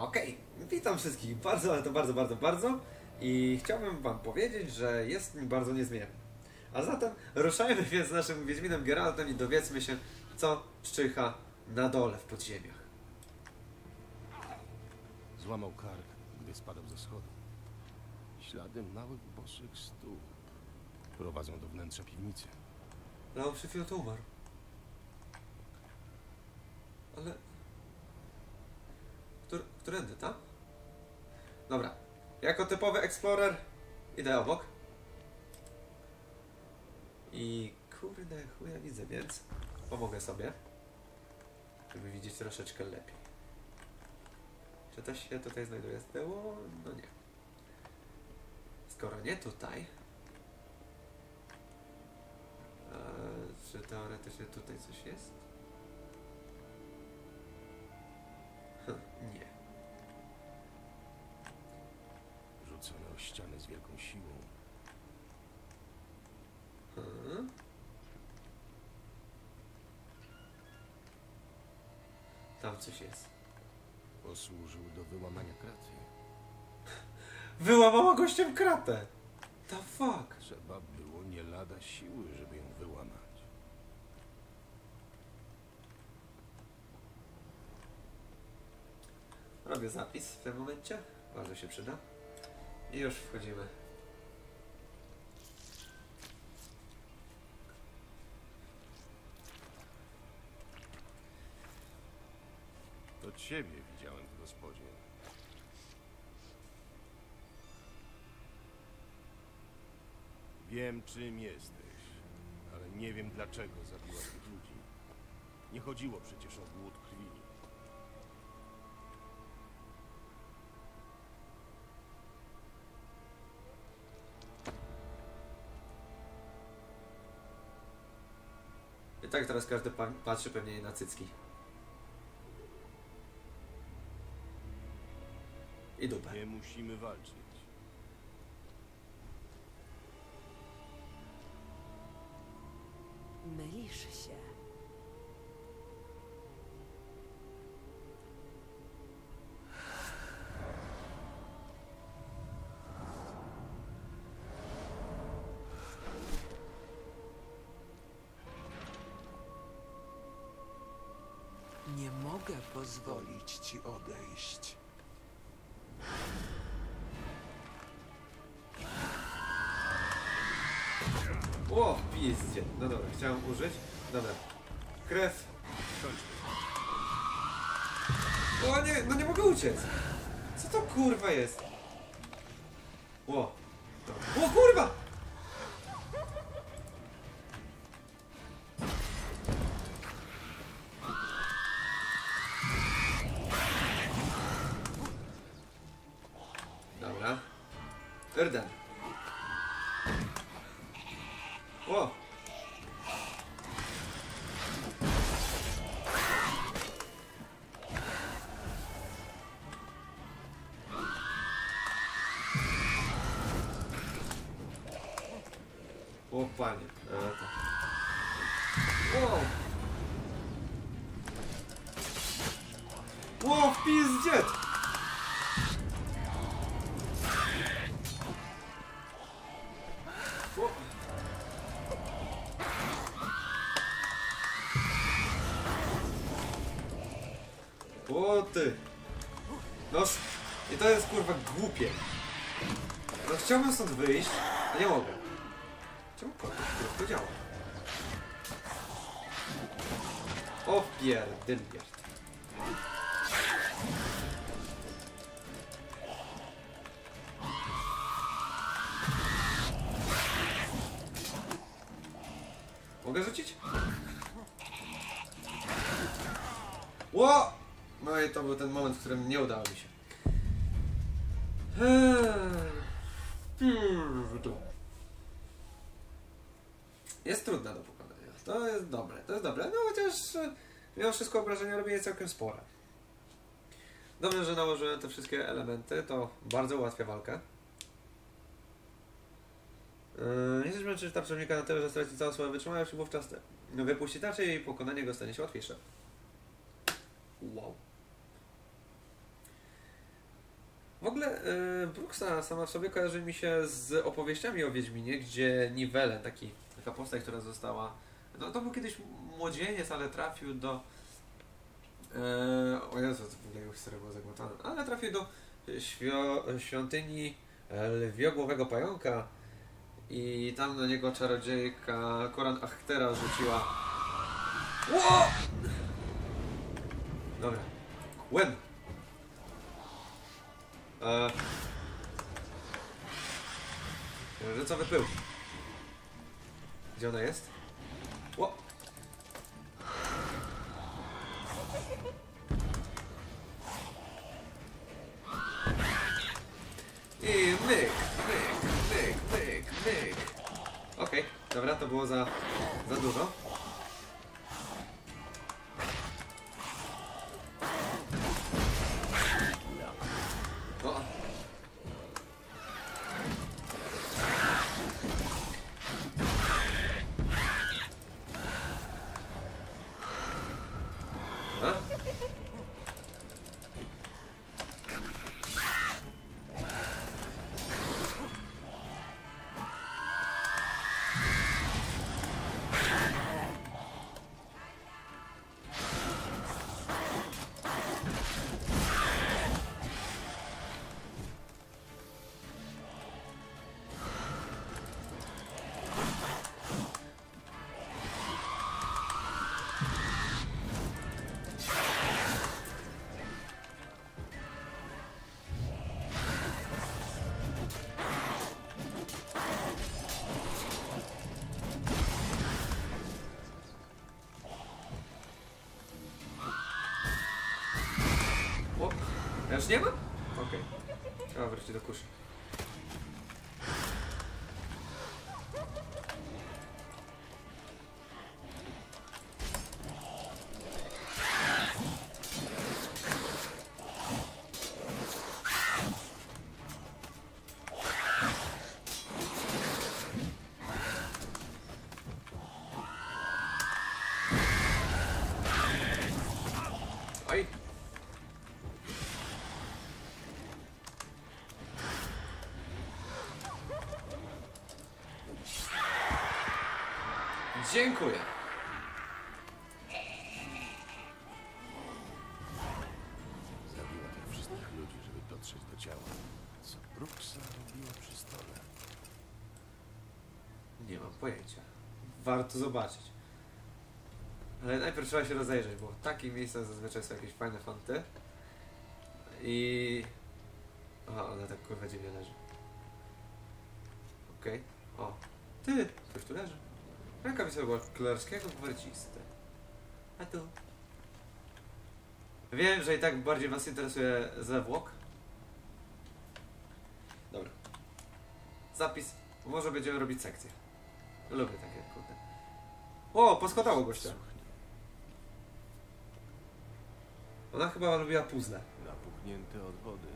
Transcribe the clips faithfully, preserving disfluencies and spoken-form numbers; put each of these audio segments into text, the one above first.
Okej, okay. Witam wszystkich bardzo, ale to bardzo, bardzo, bardzo i chciałbym wam powiedzieć, że jest mi bardzo niezmierny. A zatem ruszajmy więc z naszym Wiedźminem Geraltem i dowiedzmy się, co czyha na dole w podziemiach. Złamał kark, gdy spadał ze schodu. Ślady małych boszych stóp prowadzą do wnętrza piwnicy. Leon przed chwilą to umarł. Ale... Któr... Którędy, tam? Dobra. Jako typowy explorer idę obok. I kurde chuja widzę, więc pomogę sobie, żeby widzieć troszeczkę lepiej. Czy to się tutaj znajduje z tyłu? No nie. Skoro nie tutaj... A, czy teoretycznie tutaj coś jest? Nie. Rzucone o ścianę z wielką siłą. Hmm. Tam coś jest. Posłużył do wyłamania kraty. Wyłamała gościem kratę! The fuck! Trzeba było nie lada siły, żeby ją wyłamać. Robię zapis w tym momencie, bardzo się przyda. I już wchodzimy. To ciebie widziałem w gospodzie. Wiem, czym jesteś, ale nie wiem, dlaczego zabiłaś tych ludzi. Nie chodziło przecież o głód krwi. Tak, teraz każdy pa patrzy pewnie na cycki. I dupę. Nie musimy walczyć. Mylisz się. Pozwolić ci odejść. O, pizdzie. No dobra, chciałem użyć. Dobra. Krew. O nie, no nie mogę uciec. Co to kurwa jest? O. O kurwa! O panie, e, to. Wow. Wow, pizdziec! Wow. O ty! No i to jest kurwa głupie. No chciałbym stąd wyjść, a nie mogę. Czemu kogoś to działa? O pierdylbier. Mogę rzucić? Ło! No i to był ten moment, w którym nie udało mi się. Jest trudna do pokonania. To jest dobre, to jest dobre. No chociaż mimo wszystko obrażenia robię je całkiem spore. Dobrze, że nałożyłem te wszystkie elementy. To bardzo ułatwia walkę. Yy, Jeśli męczysz ta przeciwnika na tyle, że straci całą swoją wytrzymałość, wówczas wypuści tarczę i pokonanie go stanie się łatwiejsze. Wow. ogóle e, Bruksa sama w sobie kojarzy mi się z opowieściami o Wiedźminie, gdzie Nivellen, taki, taka postać, która została... No to był kiedyś młodzieniec, ale trafił do... E, o Jezu, to w ogóle jego historia była zagmatana. Ale trafił do świo, świątyni lwiogłowego pająka i tam na niego czarodziejka Koran Achtera rzuciła... Ło! Dobra. Łeb! Eee... Księżycowy pył. Gdzie ona jest? Ło! I myk, myk, myk, myk, myk. Okej, dobra, to było za, za dużo. Już nie ma? Okej. Trzeba wrócić do kuszy. Dziękuję. Zabiła tych wszystkich ludzi, żeby dotrzeć do ciała. Co Bruksa robiła przy stole? Nie mam pojęcia. Warto zobaczyć. Ale najpierw trzeba się rozejrzeć, bo takie miejsca zazwyczaj są jakieś fajne fanty. I... Aha, ona tak kurwa dziwnie leży. Okej. Okay. O. Ty! Ktoś tu leży. Rękawica była kolarskiego gwarcisty. A tu? Wiem, że i tak bardziej was interesuje zewłok. Dobra. Zapis. Może będziemy robić sekcję. Lubię takie, kurde. O, poskotało gościa. Ona chyba lubiła puzzle. Napuchnięte od wody.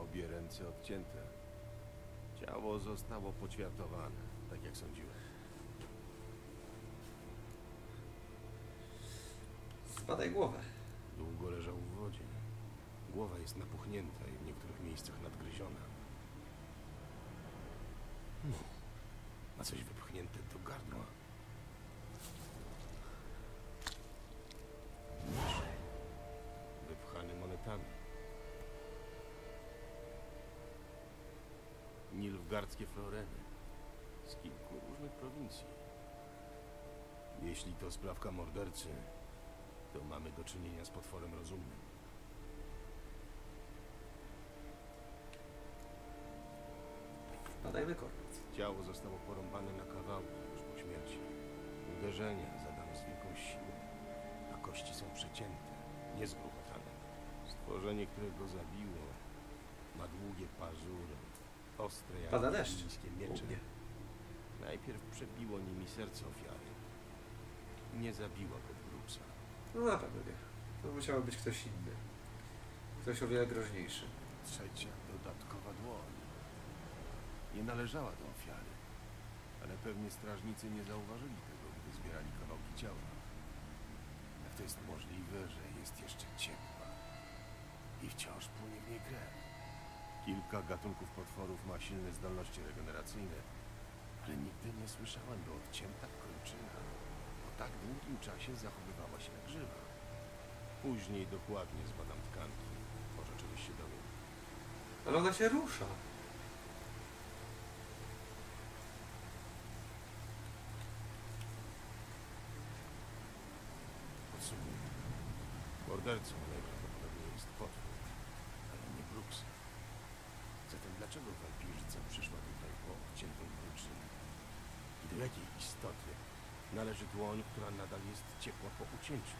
Obie ręce obcięte. Ciało zostało poćwiartowane, tak jak sądziłem. Spadaj głowę. Długo leżał w wodzie. Głowa jest napuchnięta i w niektórych miejscach nadgryziona. Hmm. A coś wypchnięte do gardła. Nóż. Wypchany monetami. Nilfgaardzkie floreny. Z kilku różnych prowincji. Jeśli to sprawka mordercy, to mamy do czynienia z potworem rozumnym. Badajmy korpus. Ciało zostało porąbane na kawałki już po śmierci. Uderzenia zadano z wielką siłą, a kości są przecięte, niezgruchotane. Stworzenie, które go zabiło, ma długie pazury, ostre jak niskie miecze. Unie. Najpierw przebiło nimi serce ofiary. Nie zabiła go Bruksa. No na pewno nie. To musiał być ktoś inny. Ktoś o wiele groźniejszy. Trzecia dodatkowa dłoń. Nie należała do ofiary, ale pewnie strażnicy nie zauważyli tego, gdy zbierali kawałki ciała. Jak to jest możliwe, że jest jeszcze ciepła i wciąż płynie w niej krew. Kilka gatunków potworów ma silne zdolności regeneracyjne, ale nigdy nie słyszałem, by odcięta kończyna po tak długim czasie zachowywała się jak żywa. Później dokładnie zbadam tkanki. Może czegoś się dowiem. Ale ona się rusza. Podsumuję. Mordercą najprawdopodobniej jest potwór, ale nie Bruksa. Zatem dlaczego wampirzyca przyszła tutaj po odciętą kończynę? I do jakiej istoty należy dłoń, która nadal jest ciepła po ucięciu?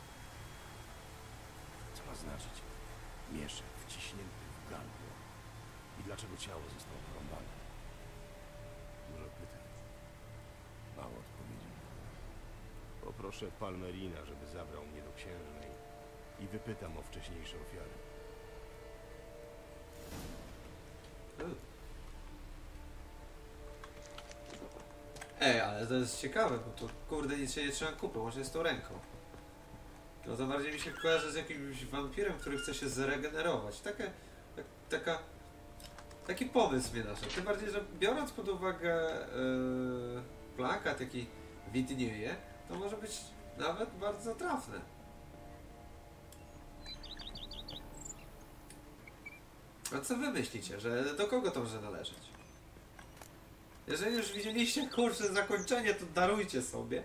Co ma znaczyć? Mieszek wciśnięty w gardło. I dlaczego ciało zostało porąbane? Dużo pytań. Mało odpowiedzi. Poproszę Palmerina, żeby zabrał mnie do księżnej i wypytam o wcześniejsze ofiary. Ej, ale to jest ciekawe, bo to kurde nic się nie trzyma kupy, łącznie z tą ręką. No to bardziej mi się kojarzy z jakimś wampirem, który chce się zregenerować. Taka, tak, taka, taki pomysł mnie naszedł. Tym bardziej, że biorąc pod uwagę yy, plakat, jaki widnieje, to może być nawet bardzo trafne. A co wy myślicie, że do kogo to może należeć? Jeżeli już widzieliście, kurczę, zakończenie, to darujcie sobie.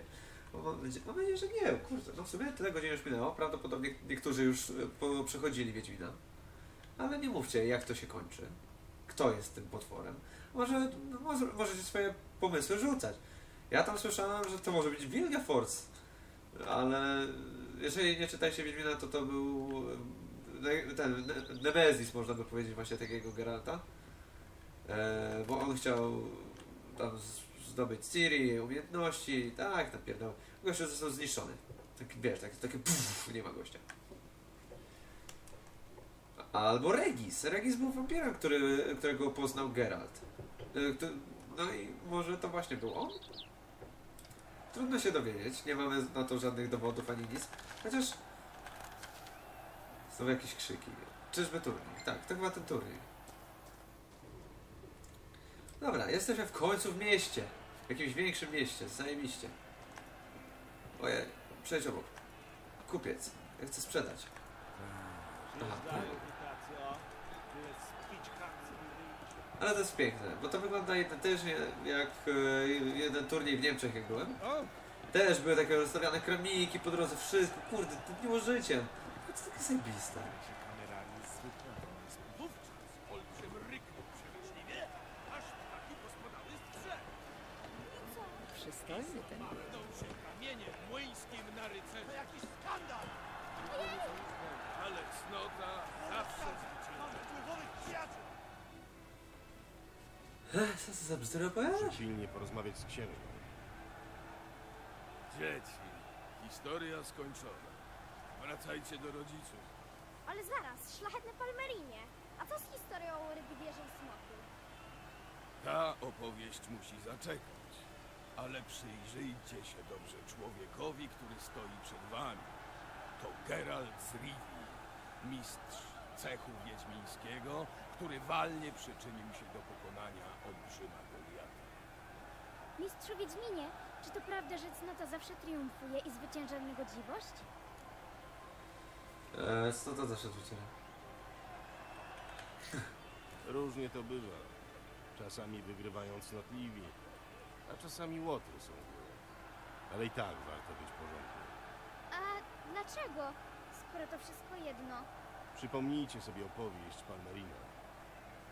Bo mam nadzieję, mam nadzieję, że nie, kurczę, no w sumie tyle godzin już minęło, prawdopodobnie niektórzy już przechodzili Wiedźmina. Ale nie mówcie, jak to się kończy, kto jest tym potworem. Może, może możecie swoje pomysły rzucać. Ja tam słyszałem, że to może być Wilga Force, ale jeżeli nie czytajcie Wiedźmina, to to był ten Nemezis, można by powiedzieć, właśnie takiego Geralta. E, bo on chciał tam zdobyć Ciri, umiejętności, tak, tam pierdolę. Gościu został zniszczony. Tak, wiesz, tak, takie pff, nie ma gościa. Albo Regis. Regis był wampirem, który, którego poznał Geralt. E, to, no i może to właśnie był on? Trudno się dowiedzieć, nie mamy na to żadnych dowodów ani nic. Chociaż... Są jakieś krzyki. Czyżby turniej? Tak, to chyba ten turniej. Dobra, jesteśmy w końcu w mieście. W jakimś większym mieście, zajebiście. Ojej, przejdź obok. Kupiec, ja chcę sprzedać. Aha, ale to jest piękne, bo to wygląda identycznie jak jeden turniej w Niemczech, jak byłem. Też były takie rozstawiane kramiki po drodze, wszystko, kurde, to miło życie. To jest takie zajebiste. Przystojny ten. To jakiś skandal! Ale cnota zawsze... Co za bzdura? Muszę silnie porozmawiać z księżną. Dzieci, historia skończona. Wracajcie do rodziców. Ale zaraz, szlachetne Palmerinie. A co z historią o ryby wieży i smoku? Ta opowieść musi zaczekać. Ale przyjrzyjcie się dobrze człowiekowi, który stoi przed wami. To Geralt z Rivii, mistrz cechu wiedźmińskiego, który walnie przyczynił się do pokonania olbrzyma Goliata. Mistrzu Wiedźminie, czy to prawda, że cnota zawsze triumfuje i zwycięża niegodziwość? Eee, cnota zawsze zwycięża. Różnie to bywa. Czasami wygrywają cnotliwi, a czasami łotry są góry. Ale i tak warto być porządnym. A dlaczego, skoro to wszystko jedno? Przypomnijcie sobie opowieść Palmerina.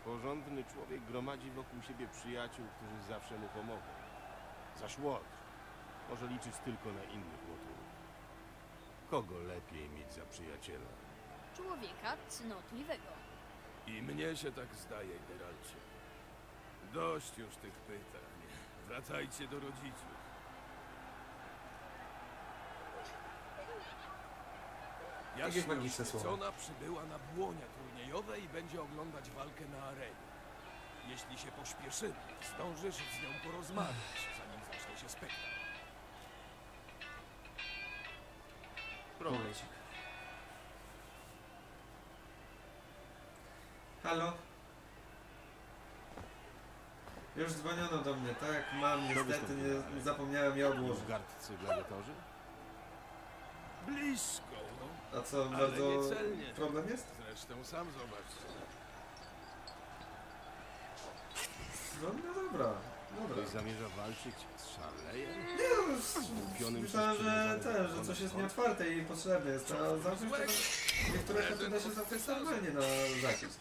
Porządny człowiek gromadzi wokół siebie przyjaciół, którzy zawsze mu pomogą. Zaś łotr może liczyć tylko na innych łotrów. Kogo lepiej mieć za przyjaciela? Człowieka cnotliwego. I mnie się tak zdaje, Geralcie. Dość już tych pytań. Wracajcie do rodziców. Jakieś magiczne słowa. Ona przybyła na błonia turniejowe i będzie oglądać walkę na arenie. Jeśli się pośpieszymy, zdążysz z nią porozmawiać, zanim zacznie się spektakl. Prowadź. Halo? Już dzwoniono do mnie, tak? Mam, niestety nie zapomniałem je odłożyć. Blisko. A co, bardzo problem jest? Zresztą sam zobacz. No, no dobra, dobra. Ktoś zamierza walczyć z Szarlejem? Nie, no, myślałem, że też, że coś jest nieotwarte i potrzebne jest. A zawsze niektóre rzeczy da się zamknąć normalnie na zacisk.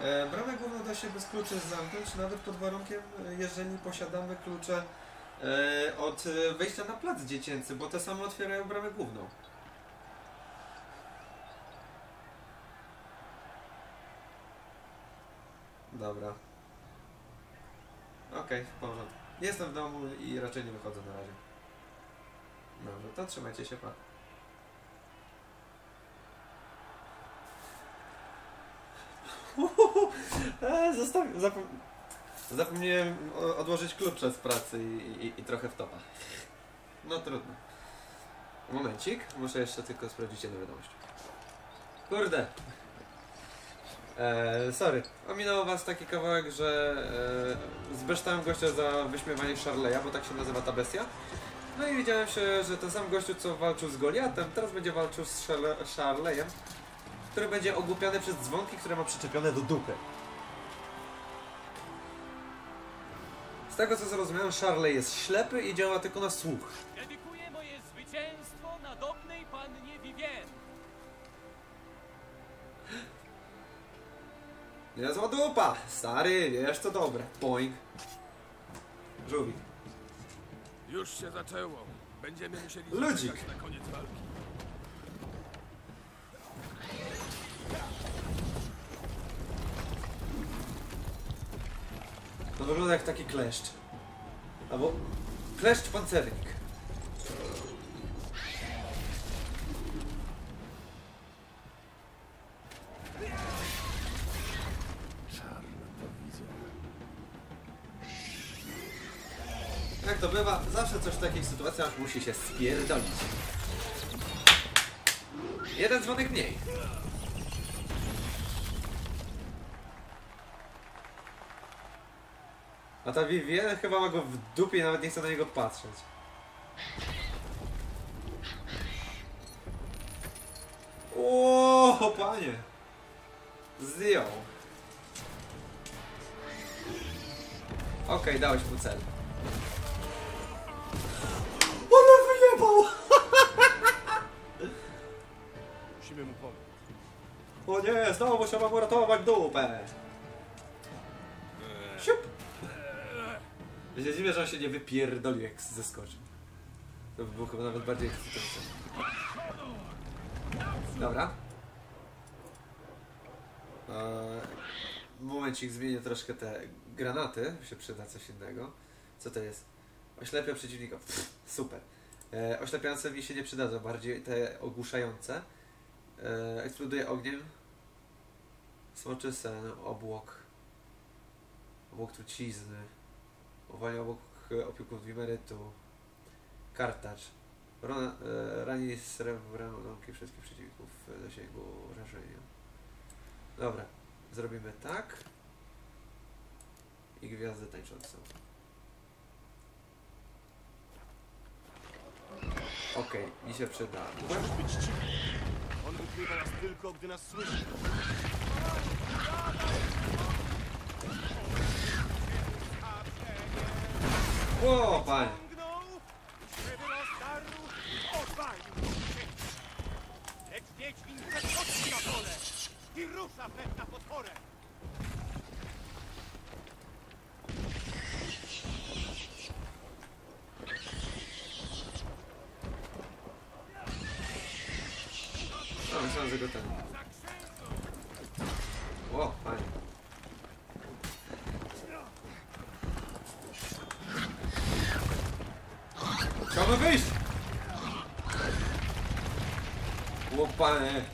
E, bramę główną da się bez kluczy zamknąć, nawet pod warunkiem, jeżeli posiadamy klucze e, od wejścia na plac dziecięcy, bo te same otwierają bramę główną. Dobra. Okej, okay, w porządku. Jestem w domu i raczej nie wychodzę na razie. Dobrze, to trzymajcie się, pa. Zostawiam, zapom zapomniałem odłożyć klucze z pracy i, i, i trochę w topa. No trudno. Momencik, muszę jeszcze tylko sprawdzić jedną wiadomość. Kurde. Eee, sorry, ominął was taki kawałek, że eee, zbeształem gościa za wyśmiewanie Szarleja, bo tak się nazywa ta bestia. No i widziałem się, że ten sam gościu, co walczył z Goliatem, teraz będzie walczył z Szarlejem, który będzie ogłupiany przez dzwonki, które ma przyczepione do dupy. Z tego, co zrozumiałem, Szarlej jest ślepy i działa tylko na słuch. Dedykuję moje zwycięstwo nadobnej pannie Vivienne. Niezła dupa! Stary, wiesz co dobre. Poink. Żółwik. Już się zaczęło. Będziemy musieli ludzik na koniec walki. To wygląda jak taki kleszcz. Albo kleszcz pancernik. Jak to bywa, zawsze coś w takich sytuacjach musi się spierdolić. Jeden dzwonek mniej. A ta Vivienne chyba ma go w dupie i nawet nie chce na niego patrzeć. O, panie! Zjął. Okej, okay, dałeś mu cel. Musimy mu pomóc. O nie, znowu trzeba mu ratować dupę. Siup. Ja się dziwię, że on się nie wypierdolił, jak zeskoczył. To by było chyba nawet bardziej ekscytujące. Dobra. Eee, momencik, zmienię troszkę te granaty. Się przyda coś innego. Co to jest? Oślepia przeciwników. Pff, super. E, oślepiające mi się nie przydadzą, bardziej te ogłuszające. E, eksploduje ogniem. Smoczy sen, obłok. Obłok trucizny. Uwalnia obłok opiłków wimerytu. Kartacz. Rona, e, rani srebrem rąki wszystkich przeciwników w zasięgu rażenia. Dobra, zrobimy tak. I gwiazdę tańczącą. Okej, okay, mi się przyda. Możesz być cichym. On ukrywa nas tylko, gdy nas słyszy. O, panie! Lecz Wiedźmin przechodzi na pole i rusza wnet na potworę. Go ten. O, fajnie. Chciałbym wyjść! O, panie.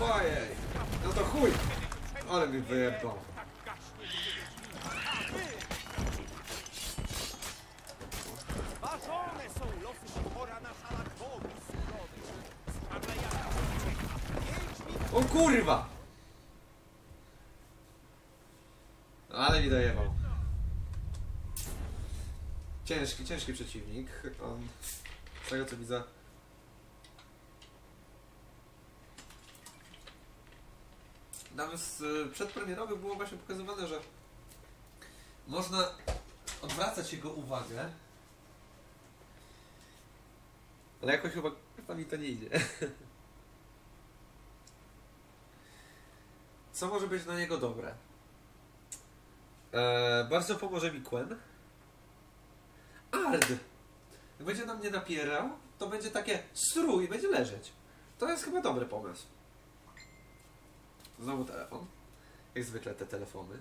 Ojej. No to chuj. Ale mi wyjebał. O kurwa! Ale mi dojebał. Ciężki, ciężki przeciwnik. On... Z tego co widzę... Nawet przedpremierowy było właśnie pokazywane, że można odwracać jego uwagę. Ale jakoś chyba kurwa mi to nie idzie. Co może być na niego dobre? Eee, bardzo pomoże mi Quen. Ard! Jak będzie na mnie napierał, to będzie takie strój i będzie leżeć. To jest chyba dobry pomysł. Znowu telefon. Jak zwykle te telefony.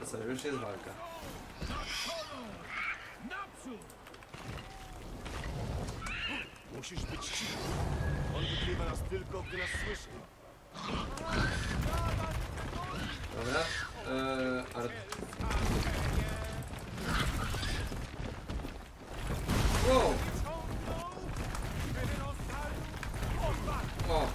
To co, już jest walka. Musisz być cicho. On wykrywa nas tylko, gdy nas słyszy. Dobra, eee, Art. Wow! O!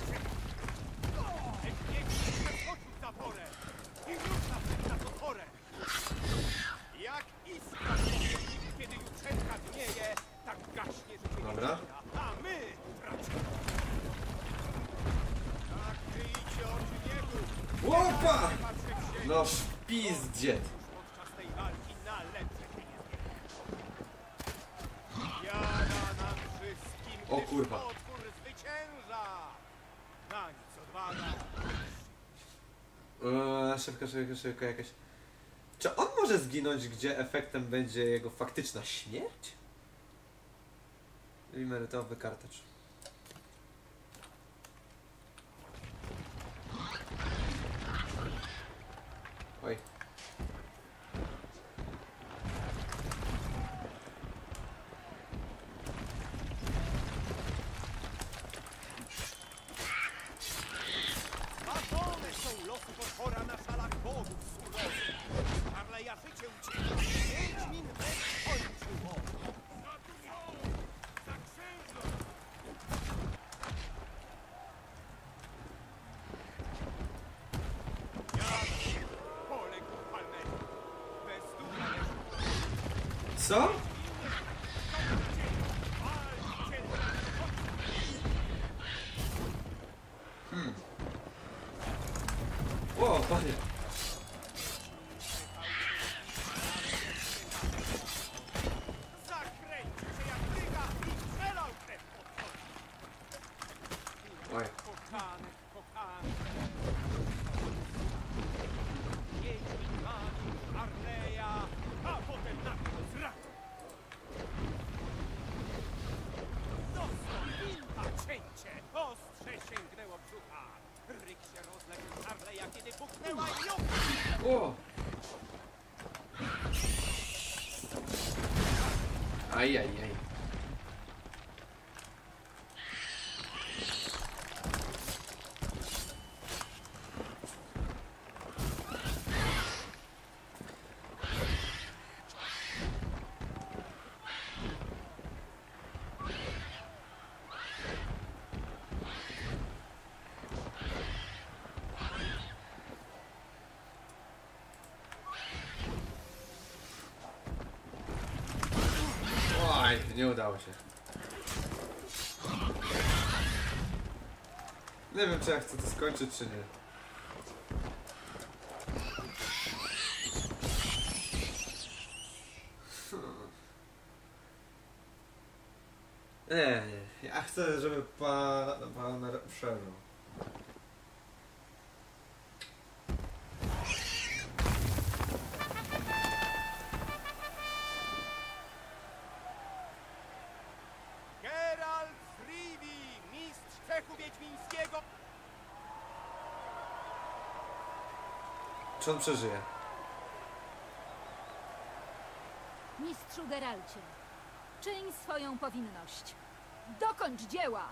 Jak iskra, kiedy jutrzenka dnieje, tak gaśnie, że się dobra. A my tracimy. Łopa! No szpizdziet! O kurwa! Eee, szybka, szybka, szybka jakaś... Czy on może zginąć, gdzie efektem będzie jego faktyczna śmierć? I merytowy kartacz. Oj. Batone są losy potwora na szalach bogów surowym. Szarleja życie uciekło. Wiedźmin bez kończyło. Co? Hmm. O, panie. Oj. O! Aj, aj, aj. Nie udało się. Nie wiem, czy ja chcę to skończyć, czy nie. Nie, nie. Ja chcę, żeby pan... pan przeżył. Geralt z Rivii, mistrz cechu wiedźmińskiego. Czy on przeżyje? Mistrzu Geralcie, czyń swoją powinność. Dokończ dzieła.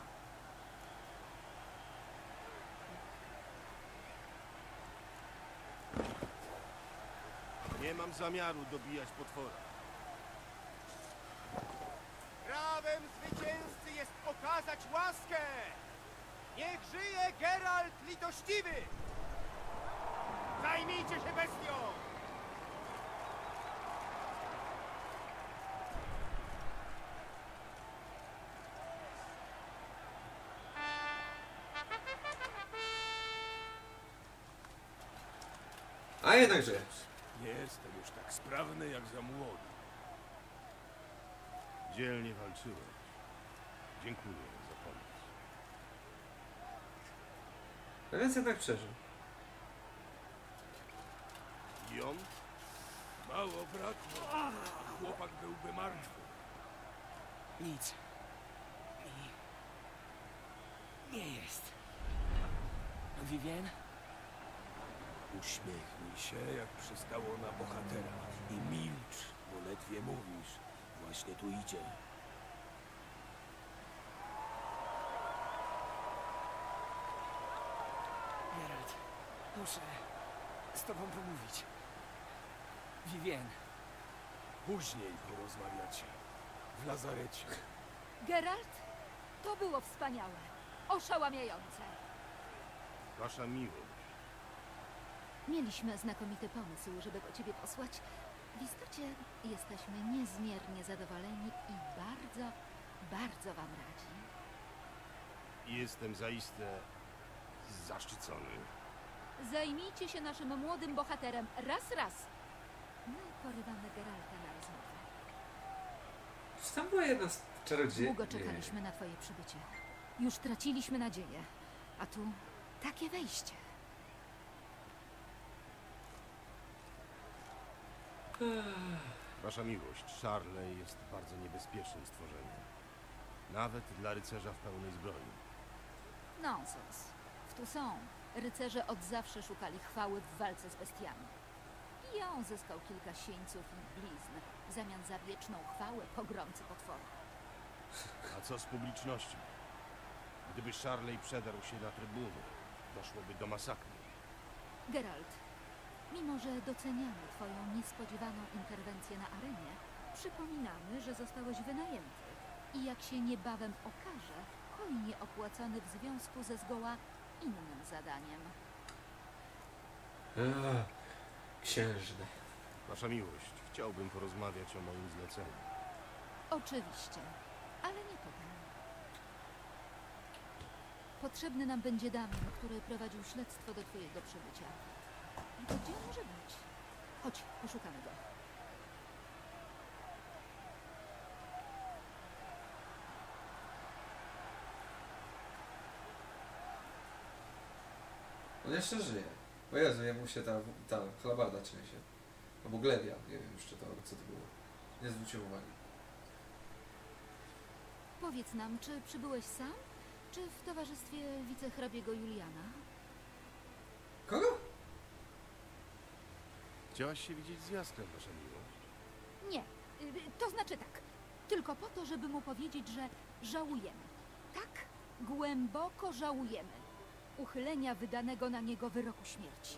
Nie mam zamiaru dobijać potwora. Prawem zwycięzcy jest okazać łaskę! Niech żyje Geralt Litościwy! Zajmijcie się bestią! A jednakże. Nie jestem już tak sprawny jak za młody. Dzielnie walczyłeś. Dziękuję za pomoc. No więc jednak przeżył. I on? Mało brakło. Chłopak byłby martwy. Nic. Nie, nie jest. Vivienne? Uśmiechnij się, jak przystało na bohatera. I milcz, bo ledwie mówisz. Właśnie tu idzie. Geralt, muszę z tobą pomówić. Vivienne. Później porozmawiacie. W lazarecie. Geralt, to było wspaniałe. Oszałamiające. Wasza miłość. Mieliśmy znakomity pomysł, żeby go ciebie posłać. W istocie jesteśmy niezmiernie zadowoleni i bardzo, bardzo wam radzi. Jestem zaiste zaszczycony. Zajmijcie się naszym młodym bohaterem raz, raz. My porywamy Geralta na rozmowę. Czy tam była jedna z czarodziejek? Długo czekaliśmy na twoje przybycie. Już traciliśmy nadzieję. A tu takie wejście. Wasza miłość, Szarlej jest bardzo niebezpiecznym stworzeniem. Nawet dla rycerza w pełnej zbroi. Nonsens. W Toussaint rycerze od zawsze szukali chwały w walce z bestiami. I on zyskał kilka sieńców i blizn w zamian za wieczną chwałę pogromcy potwora. A co z publicznością? Gdyby Szarlej przedarł się na trybuny, doszłoby do masakry. Geralt. Mimo, że doceniamy twoją niespodziewaną interwencję na arenie, przypominamy, że zostałeś wynajęty i jak się niebawem okaże, hojnie opłacony w związku ze zgoła innym zadaniem. Eee, księżny. Wasza miłość, chciałbym porozmawiać o moim zleceniu. Oczywiście, ale nie potem. Potrzebny nam będzie Damien, który prowadził śledztwo do twojego przybycia. Gdzie może być? Chodź, poszukamy go. On jeszcze żyje. O Jezu, jemu się ta, ta chlabarda trzęsie. Albo glebia, nie wiem jeszcze to, co to było. Nie zwróciłem uwagi. Powiedz nam, czy przybyłeś sam, czy w towarzystwie wicehrabiego Juliana? Kogo? Chciałaś się widzieć z Jaskrem, wasza miłość? Nie, to znaczy tak. Tylko po to, żeby mu powiedzieć, że żałujemy. Tak, głęboko żałujemy. Uchylenia wydanego na niego wyroku śmierci.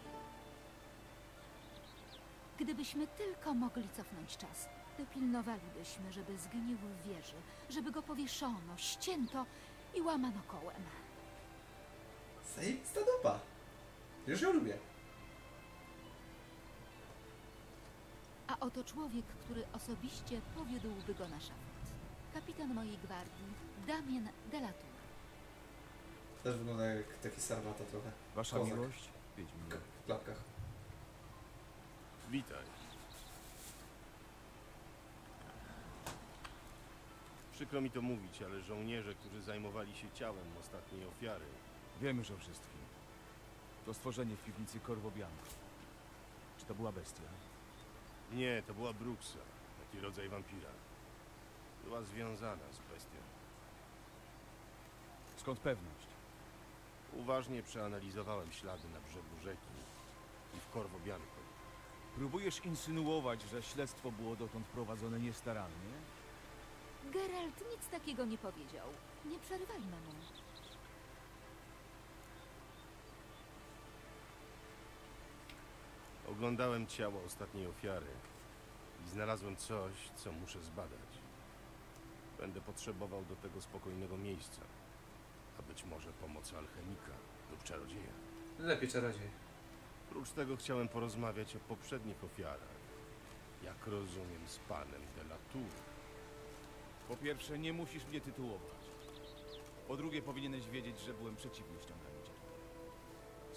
Gdybyśmy tylko mogli cofnąć czas, dopilnowalibyśmy, żeby zgnił w wieży, żeby go powieszono, ścięto i łamano kołem. Zajebista doba. Już ją lubię. A oto człowiek, który osobiście powiódłby go na szafot. Kapitan mojej gwardii, Damien de la Tour. Też wygląda jak taki sarmata trochę. Wasza Kozak. Miłość? Wiedźmin. W klapkach. Witaj. Przykro mi to mówić, ale żołnierze, którzy zajmowali się ciałem ostatniej ofiary... Wiemy już o wszystkim. To stworzenie w piwnicy Corvo Bianco. Czy to była bestia? Nie, to była Bruksa, taki rodzaj wampira. Była związana z bestią. Skąd pewność? Uważnie przeanalizowałem ślady na brzegu rzeki i w Corvo Bianco. Próbujesz insynuować, że śledztwo było dotąd prowadzone niestarannie? Geralt nic takiego nie powiedział. Nie przerywajmy mu. Oglądałem ciało ostatniej ofiary i znalazłem coś, co muszę zbadać. Będę potrzebował do tego spokojnego miejsca, a być może pomocy alchemika lub czarodzieja. Lepiej czarodziej. Prócz tego chciałem porozmawiać o poprzednich ofiarach. Jak rozumiem, z panem de la Tour. Po pierwsze, nie musisz mnie tytułować. Po drugie, powinieneś wiedzieć, że byłem przeciwny ściąganiu cię.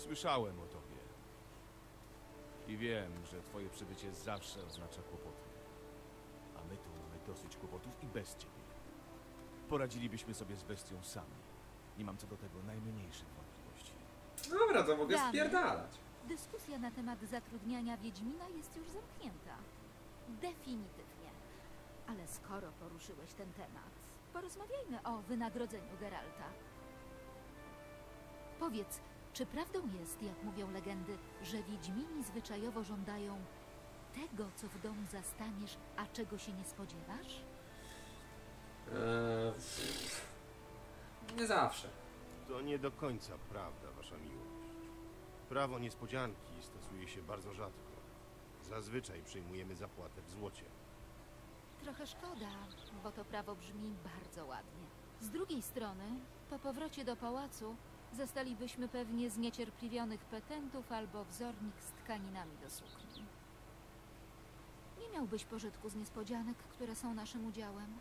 Słyszałem o tobie. I wiem, że twoje przybycie zawsze oznacza kłopoty. A my tu mamy dosyć kłopotów i bez ciebie. Poradzilibyśmy sobie z bestią sami. Nie mam co do tego najmniejszych wątpliwości. Dobra, to mogę Dane. spierdalać. Dyskusja na temat zatrudniania Wiedźmina jest już zamknięta. Definitywnie. Ale skoro poruszyłeś ten temat, porozmawiajmy o wynagrodzeniu Geralta. Powiedz, czy prawdą jest, jak mówią legendy, że Wiedźmini zwyczajowo żądają tego, co w domu zastaniesz, a czego się nie spodziewasz? Eee, pff, nie zawsze. To nie do końca prawda, wasza miłość. Prawo niespodzianki stosuje się bardzo rzadko. Zazwyczaj przyjmujemy zapłatę w złocie. Trochę szkoda, bo to prawo brzmi bardzo ładnie. Z drugiej strony, po powrocie do pałacu zastalibyśmy pewnie zniecierpliwionych petentów albo wzornik z tkaninami do sukni. Nie miałbyś pożytku z niespodzianek, które są naszym udziałem.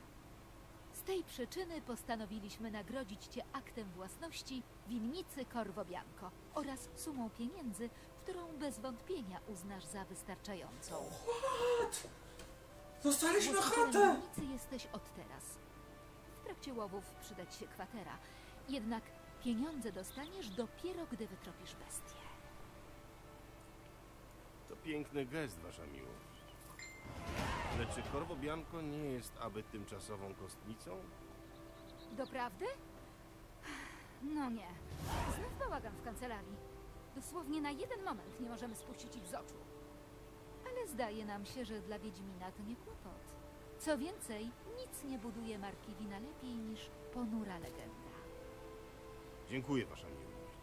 Z tej przyczyny postanowiliśmy nagrodzić cię aktem własności winnicy Corvo Bianco oraz sumą pieniędzy, którą bez wątpienia uznasz za wystarczającą. What? Dostaliśmy chatę! W winnicy jesteś od teraz. W trakcie łowów przyda ci się kwatera. Jednak pieniądze dostaniesz dopiero, gdy wytropisz bestię. To piękny gest, wasza miłość. Ale czy Corvo Bianco nie jest aby tymczasową kostnicą? Doprawdy? No nie. Znów bałagan w kancelarii. Dosłownie na jeden moment nie możemy spuścić ich z oczu. Ale zdaje nam się, że dla Wiedźmina to nie kłopot. Co więcej, nic nie buduje marki wina lepiej niż ponura legenda. Dziękuję, wasza miłość.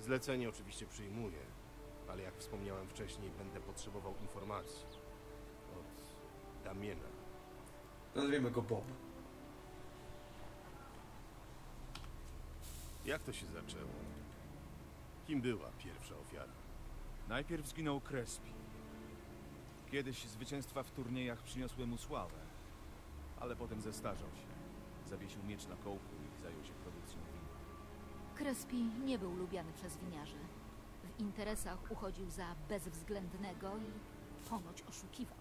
Zlecenie oczywiście przyjmuję, ale jak wspomniałem wcześniej, będę potrzebował informacji. Damiena. Nazwijmy go Bob. Jak to się zaczęło? Kim była pierwsza ofiara? Najpierw zginął Crespi. Kiedyś zwycięstwa w turniejach przyniosły mu sławę, ale potem zestarzał się. Zawiesił miecz na kołku i zajął się produkcją wina. Crespi nie był lubiany przez winiarzy. W interesach uchodził za bezwzględnego i ponoć oszukiwał.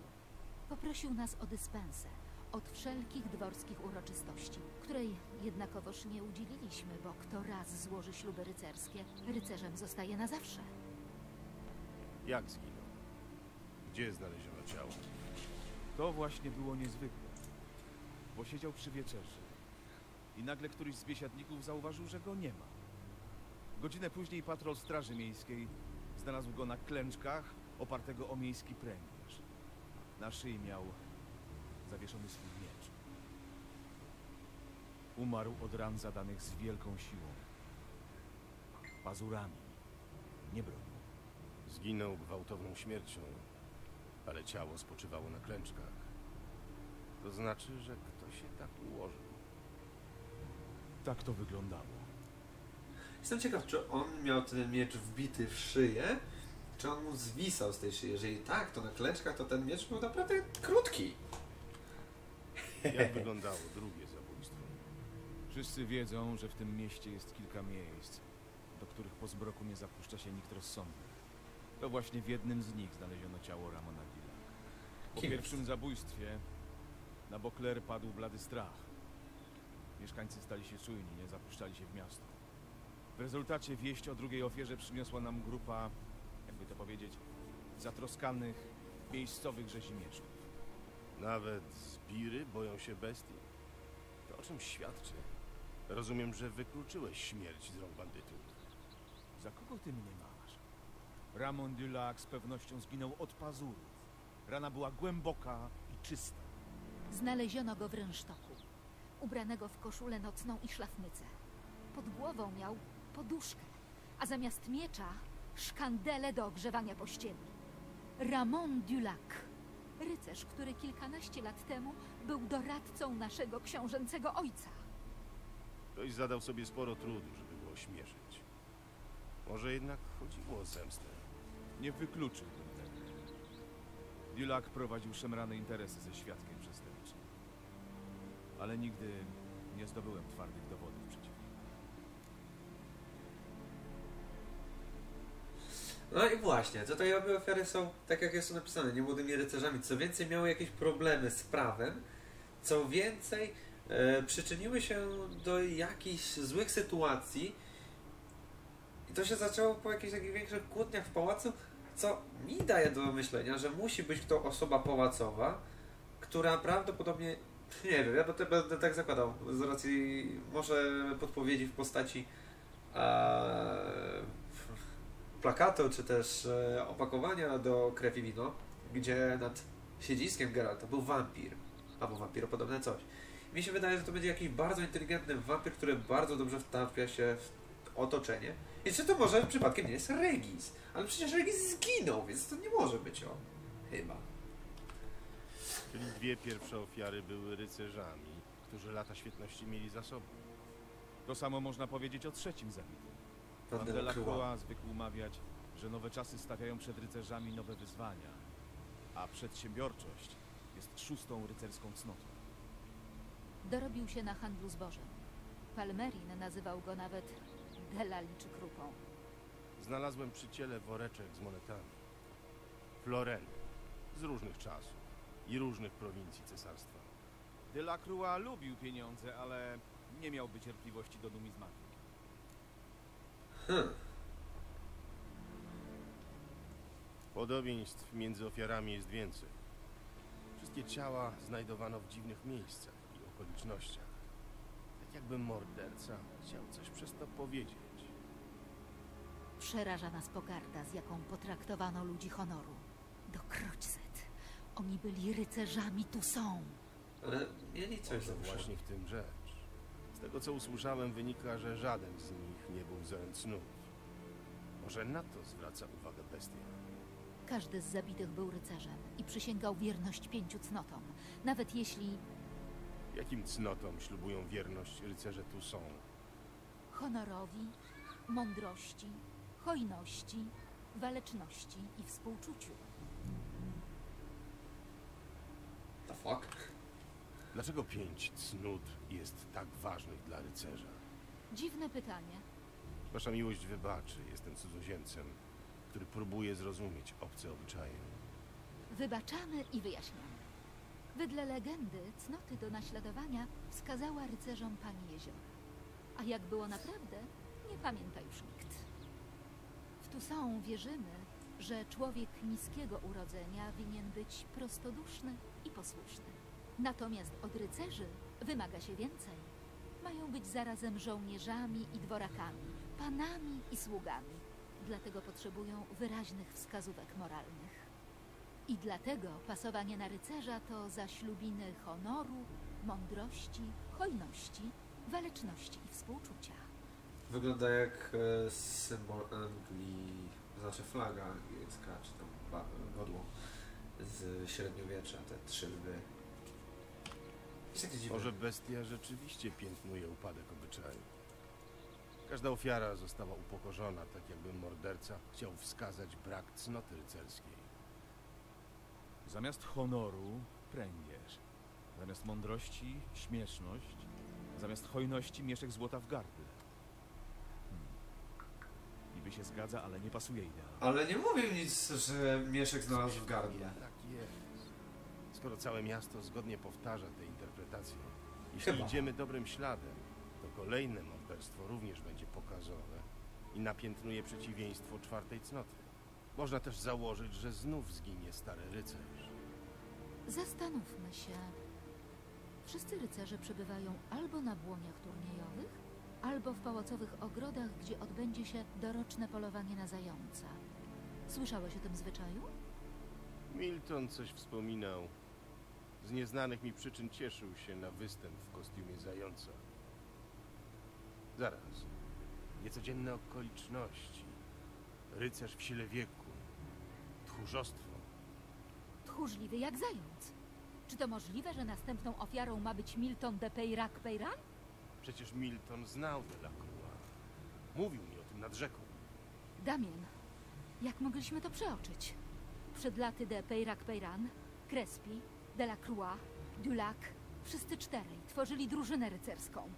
Poprosił nas o dyspensę od wszelkich dworskich uroczystości, której jednakowoż nie udzieliliśmy, bo kto raz złoży śluby rycerskie, rycerzem zostaje na zawsze. Jak zginął? Gdzie znaleziono ciało? To właśnie było niezwykłe, bo siedział przy wieczerzy i nagle któryś z biesiadników zauważył, że go nie ma. Godzinę później patrol Straży Miejskiej znalazł go na klęczkach, opartego o miejski pręg. Na szyi miał zawieszony swój miecz. Umarł od ran zadanych z wielką siłą. Pazurami. Nie bronił. Zginął gwałtowną śmiercią, ale ciało spoczywało na klęczkach. To znaczy, że ktoś się tak ułożył. Tak to wyglądało. Jestem ciekaw, czy on miał ten miecz wbity w szyję? Czy on mu zwisał z tej szyi? Jeżeli tak, to na klęczkach to ten miecz był naprawdę krótki. Jak wyglądało drugie zabójstwo? Wszyscy wiedzą, że w tym mieście jest kilka miejsc, do których po zbroku nie zapuszcza się nikt rozsądny. To właśnie w jednym z nich znaleziono ciało Ramona Gila. Po Kim? pierwszym zabójstwie na Bokler padł blady strach. Mieszkańcy stali się czujni, nie zapuszczali się w miasto. W rezultacie wieść o drugiej ofierze przyniosła nam grupa, jakby to powiedzieć, zatroskanych, miejscowych rzezimieszków. Nawet zbiry boją się bestii? To o czym świadczy? Rozumiem, że wykluczyłeś śmierć z rąk bandytów. Za kogo ty mnie masz? Ramon du Lac z pewnością zginął od pazurów. Rana była głęboka i czysta. Znaleziono go w rynsztoku, ubranego w koszulę nocną i szlafmycę. Pod głową miał poduszkę, a zamiast miecza szkandele do ogrzewania pościeli. Ramon du Lac, rycerz, który kilkanaście lat temu był doradcą naszego książęcego ojca. Ktoś zadał sobie sporo trudu, żeby go ośmieszyć. Może jednak chodziło o zemstę. Nie wykluczył ten temat. Du Lac prowadził szemrane interesy ze świadkiem przestępczym. Ale nigdy nie zdobyłem twardych dowodów przeciw. No i właśnie, tutaj obie ofiary są, tak jak jest to napisane, nie młodymi rycerzami. Co więcej, miały jakieś problemy z prawem. Co więcej, e, przyczyniły się do jakichś złych sytuacji. I to się zaczęło po jakichś takich większych kłótniach w pałacu, co mi daje do myślenia, że musi być to osoba pałacowa, która prawdopodobnie, nie wiem, ja to będę tak zakładał, z racji może podpowiedzi w postaci e, plakatu, czy też e, opakowania do Krew i Wino, gdzie nad siedziskiem Geralta był wampir, albo wampiropodobne coś. Mi się wydaje, że to będzie jakiś bardzo inteligentny wampir, który bardzo dobrze wtapia się w otoczenie. I czy to może przypadkiem nie jest Regis? Ale przecież Regis zginął, więc to nie może być on. Chyba. Czyli dwie pierwsze ofiary były rycerzami, którzy lata świetności mieli za sobą. To samo można powiedzieć o trzecim zabitym. Pan de la Croix zwykł umawiać, że nowe czasy stawiają przed rycerzami nowe wyzwania, a przedsiębiorczość jest szóstą rycerską cnotą. Dorobił się na handlu zbożem. Palmerin nazywał go nawet de la liczykrupą. Znalazłem przy ciele woreczek z monetami. Floreny z różnych czasów i różnych prowincji cesarstwa. De la Croix lubił pieniądze, ale nie miałby cierpliwości do numizmatu. Hmm. Podobieństw między ofiarami jest więcej. Wszystkie ciała znajdowano w dziwnych miejscach i okolicznościach. Tak jakby morderca chciał coś przez to powiedzieć. Przeraża nas pogarda, z jaką potraktowano ludzi honoru. Do Croixet. Oni byli rycerzami Toussaint. Ale mieli coś za właśnie w tym rzecz. Z tego, co usłyszałem, wynika, że żaden z nich nie był wzorem snów. Może na to zwraca uwagę bestia. Każdy z zabitych był rycerzem i przysięgał wierność pięciu cnotom. Nawet jeśli... Jakim cnotom ślubują wierność rycerze Toussaint? Honorowi, mądrości, hojności, waleczności i współczuciu. The fuck? Dlaczego pięć cnót jest tak ważnych dla rycerza? Dziwne pytanie. Wasza miłość wybaczy, jestem cudzoziemcem, który próbuje zrozumieć obce obyczaje. Wybaczamy i wyjaśniamy. Wedle legendy cnoty do naśladowania wskazała rycerzom pani Jeziora. A jak było naprawdę, nie pamięta już nikt. W Toussaint wierzymy, że człowiek niskiego urodzenia winien być prostoduszny i posłuszny. Natomiast od rycerzy wymaga się więcej. Mają być zarazem żołnierzami i dworakami, panami i sługami. Dlatego potrzebują wyraźnych wskazówek moralnych. I dlatego pasowanie na rycerza to zaślubiny honoru, mądrości, hojności, waleczności i współczucia. Wygląda jak e, symbol Anglii, znaczy flaga angielska, czy tam godło z średniowiecza, te trzy lwy. Może bestia rzeczywiście piętnuje upadek obyczaju. Każda ofiara została upokorzona, tak jakby morderca chciał wskazać brak cnoty rycerskiej. Zamiast honoru pręgierz, zamiast mądrości śmieszność, zamiast hojności mieszek złota w gardle. Hmm. Niby się zgadza, ale nie pasuje idealnie. Ale nie mówił nic, że mieszek znalazł w gardle. Tak jest. Skoro całe miasto zgodnie powtarza tę interpretację, jeśli Chyba. idziemy dobrym śladem, to kolejne morderstwo również będzie pokazowe i napiętnuje przeciwieństwo czwartej cnoty. Można też założyć, że znów zginie stary rycerz. Zastanówmy się. Wszyscy rycerze przebywają albo na błoniach turniejowych, albo w pałacowych ogrodach, gdzie odbędzie się doroczne polowanie na zająca. Słyszałeś o tym zwyczaju? Milton coś wspominał. Z nieznanych mi przyczyn cieszył się na występ w kostiumie zająca. Zaraz. Niecodzienne okoliczności. Rycerz w sile wieku. Tchórzostwo. tchórzliwy jak zając. Czy to możliwe, że następną ofiarą ma być Milton de Peirac-Peyran? Przecież Milton znał de la Croix. Mówił mi o tym nad rzeką. Damien, jak mogliśmy to przeoczyć? Przed laty de Peirac-Peyran, Crespi, de la Croix, du Lac, wszyscy czterej tworzyli drużynę rycerską.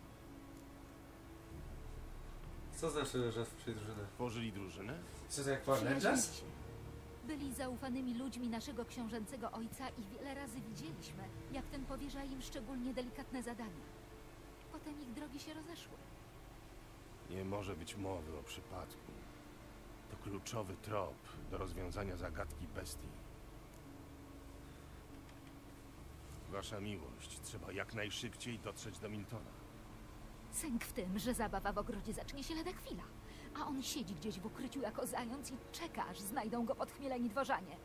Co znaczy, że w drużynę? Tworzyli drużynę? Co jak Legends? Byli zaufanymi ludźmi naszego książęcego ojca i wiele razy widzieliśmy, jak ten powierza im szczególnie delikatne zadania. Potem ich drogi się rozeszły. Nie może być mowy o przypadku. To kluczowy trop do rozwiązania zagadki bestii. Wasza miłość, trzeba jak najszybciej dotrzeć do Miltona. Sęk w tym, że zabawa w ogrodzie zacznie się lada chwila, a on siedzi gdzieś w ukryciu jako zając i czeka, aż znajdą go podchmieleni dworzanie.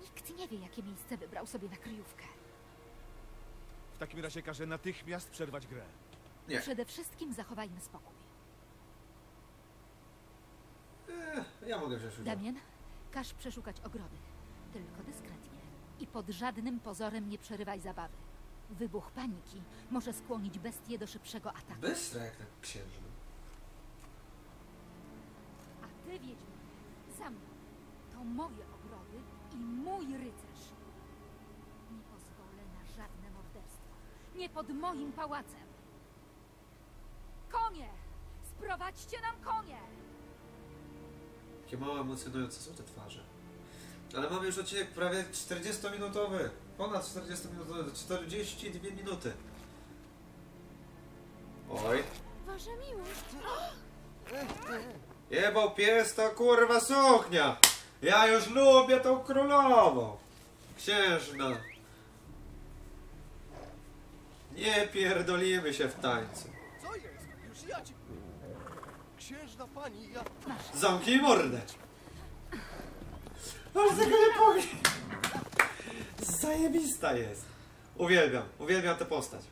Nikt nie wie, jakie miejsce wybrał sobie na kryjówkę. W takim razie każę natychmiast przerwać grę. Nie. Przede wszystkim zachowajmy spokój. Eee, ja mogę wziąć udział. Damien, każ przeszukać ogrody. Tylko dyskretnie. I pod żadnym pozorem nie przerywaj zabawy. Wybuch paniki może skłonić bestię do szybszego ataku. Bystra jak tak księżny. A ty, Wiedźmin, za mną. To moje ogrody i mój rycerz. Nie pozwolę na żadne morderstwo. Nie pod moim pałacem. Konie! Sprowadźcie nam konie! Jakie mało emocjonujące są te twarze. Ale mamy już odcinek prawie czterdziestominutowy. Ponad czterdziestominutowy. czterdzieści dwie minuty. Oj. Wasza miłość. Jebał pies to kurwa suknia. Ja już lubię tą królową. Księżna. Nie pierdolimy się w tańcu. Co jest? Już ja ci... Księżna pani, ja... Zamknij mordę. Aż tego nie powiem. Zajebista jest. Uwielbiam, uwielbiam tę postać.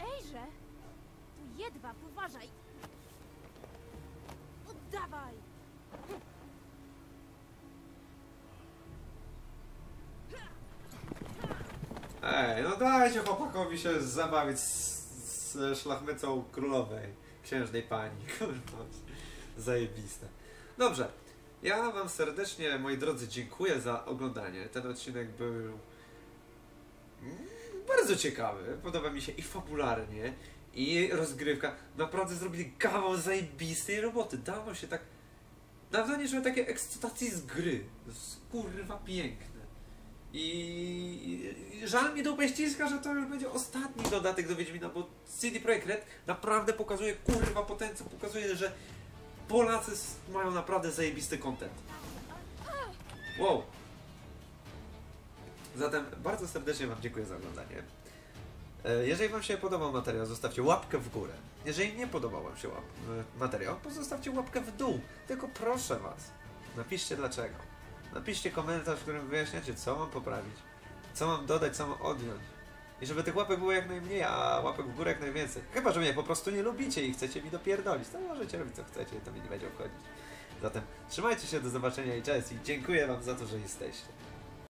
Ejże, tu jedwab, uważaj. Oddawaj. Ej, no dajcie chłopakowi się zabawić z, z szlachmycą królowej, księżnej pani. Kurwa, zajebiste. Dobrze, ja wam serdecznie, moi drodzy, dziękuję za oglądanie. Ten odcinek był bardzo ciekawy, podoba mi się i fabularnie, i rozgrywka. Naprawdę zrobili kawał zajebistej roboty, dało się tak... Dawno nie czułem takiej ekscytacji z gry, kurwa piękne. I... I żal mi do uściska, że to już będzie ostatni dodatek do Wiedźmina, bo C D Projekt Red naprawdę pokazuje kurwa potencjał, pokazuje, że Polacy mają naprawdę zajebisty content. Wow. Zatem bardzo serdecznie wam dziękuję za oglądanie. Jeżeli wam się podobał materiał, zostawcie łapkę w górę. Jeżeli nie podobał wam się materiał, pozostawcie łapkę w dół. Tylko proszę was, napiszcie dlaczego. Napiszcie komentarz, w którym wyjaśniacie, co mam poprawić, co mam dodać, co mam odjąć. I żeby tych łapek było jak najmniej, a łapek w górę jak najwięcej. Chyba że mnie po prostu nie lubicie i chcecie mi dopierdolić. To możecie robić co chcecie, to mi nie będzie obchodzić. Zatem trzymajcie się, do zobaczenia i cześć. I dziękuję wam za to, że jesteście.